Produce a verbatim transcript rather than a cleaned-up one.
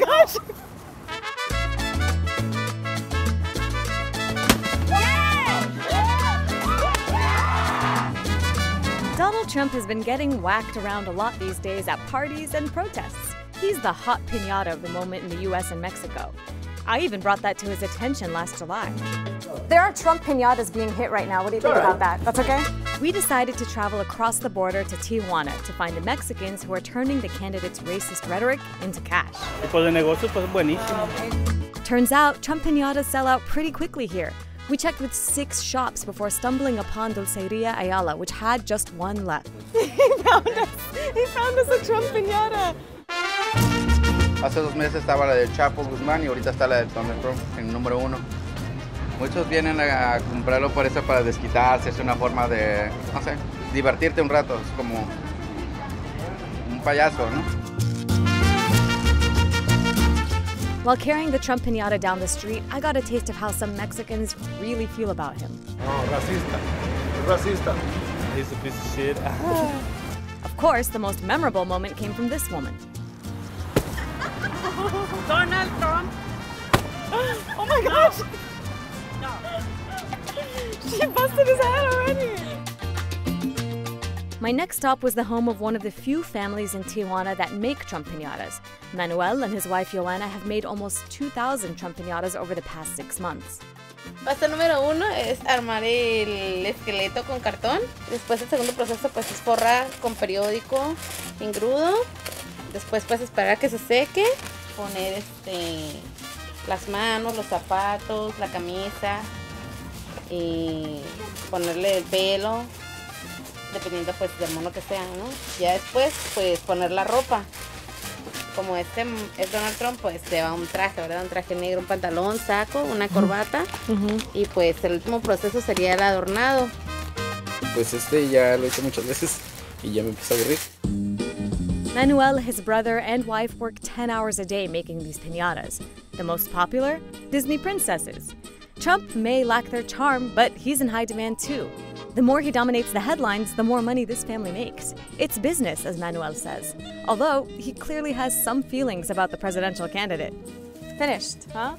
my gosh! Donald Trump has been getting whacked around a lot these days at parties and protests. He's the hot piñata of the moment in the U S and Mexico. I even brought that to his attention last July. There are Trump piñatas being hit right now. What do you think All about right. that? That's okay? We decided to travel across the border to Tijuana to find the Mexicans who are turning the candidates' racist rhetoric into cash. Turns out, Trump piñatas sell out pretty quickly here. We checked with six shops before stumbling upon Dulceria Ayala, which had just one left. He found us! He found us a Trump piñata! Hace dos meses estaba la de Chapo Guzmán y ahorita está la de Donald Trump en número uno. Muchos vienen a comprarlo por eso para desquitarse, es una forma de, no sé, divertirte un rato, es como un payaso, ¿no? While carrying the Trump piñata down the street, I got a taste of how some Mexicans really feel about him. Oh, racista. Racista. He's a piece of shit. Of course, the most memorable moment came from this woman. Donald Trump. Oh my gosh. No. No. She busted his head already. My next stop was the home of one of the few families in Tijuana that make Trump piñatas. Manuel and his wife Joanna have made almost two thousand Trump piñatas over the past six months. Paso número uno es armar el esqueleto con cartón. Después el segundo proceso pues es forrar con periódico engrudo. Después pues esperar que se seque, poner este las manos, los zapatos, la camisa y ponerle el pelo, dependiendo pues del mono que sea, ¿no? Ya después pues poner la ropa. Como este es Donald Trump, pues lleva un traje, ¿verdad? Un traje negro, un pantalón, saco, una corbata. Uh-huh. Y pues el último proceso sería el adornado. Pues este ya lo hice muchas veces y ya me empezó a aburrir. Manuel, his brother, and wife work ten hours a day making these piñatas. The most popular? Disney princesses. Trump may lack their charm, but he's in high demand too. The more he dominates the headlines, the more money this family makes. It's business, as Manuel says. Although, he clearly has some feelings about the presidential candidate. Finished, huh?